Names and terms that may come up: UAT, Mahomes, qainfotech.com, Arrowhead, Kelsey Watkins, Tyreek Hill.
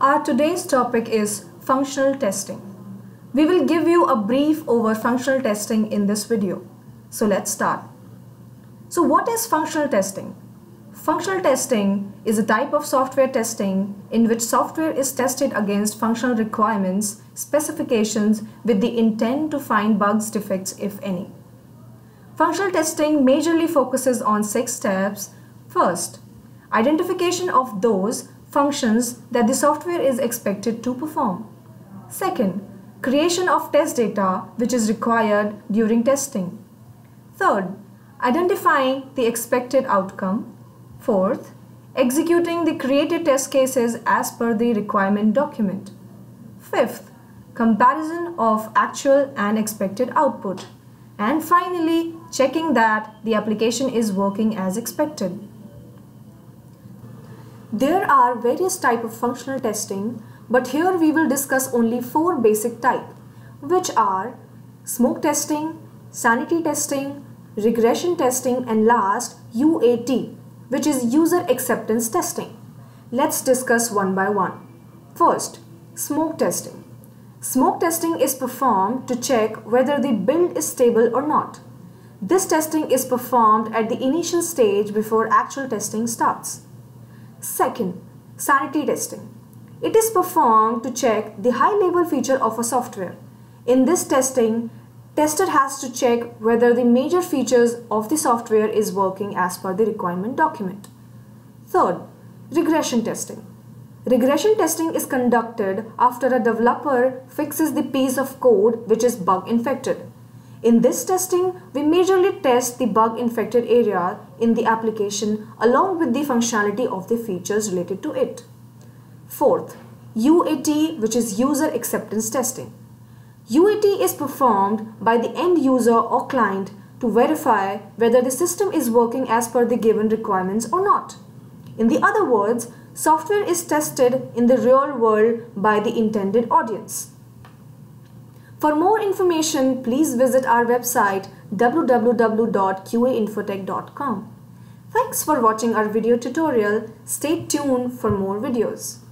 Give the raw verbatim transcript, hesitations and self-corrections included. Our today's topic is functional testing. We will give you a brief over functional testing in this video. So let's start. So what is functional testing? Functional testing is a type of software testing in which software is tested against functional requirements, specifications with the intent to find bugs, defects, if any. Functional testing majorly focuses on six steps. First, identification of those functions that the software is expected to perform. Second, creation of test data which is required during testing. Third, identifying the expected outcome. Fourth, executing the created test cases as per the requirement document. Fifth, comparison of actual and expected output. And finally, checking that the application is working as expected. There are various types of functional testing, but here we will discuss only four basic types, which are smoke testing, sanity testing, regression testing, and last U A T, which is user acceptance testing. Let's discuss one by one. First, smoke testing. Smoke testing is performed to check whether the build is stable or not. This testing is performed at the initial stage before actual testing starts. Second, sanity testing. It is performed to check the high-level feature of a software. In this testing, tester has to check whether the major features of the software is working as per the requirement document. Third, regression testing. Regression testing is conducted after a developer fixes the piece of code which is bug-infected. In this testing, we majorly test the bug-infected area in the application along with the functionality of the features related to it. Fourth, U A T, which is user acceptance testing. U A T is performed by the end user or client to verify whether the system is working as per the given requirements or not. In the other words, software is tested in the real world by the intended audience. For more information, please visit our website w w w dot q a infotech dot com. Thanks for watching our video tutorial. Stay tuned for more videos.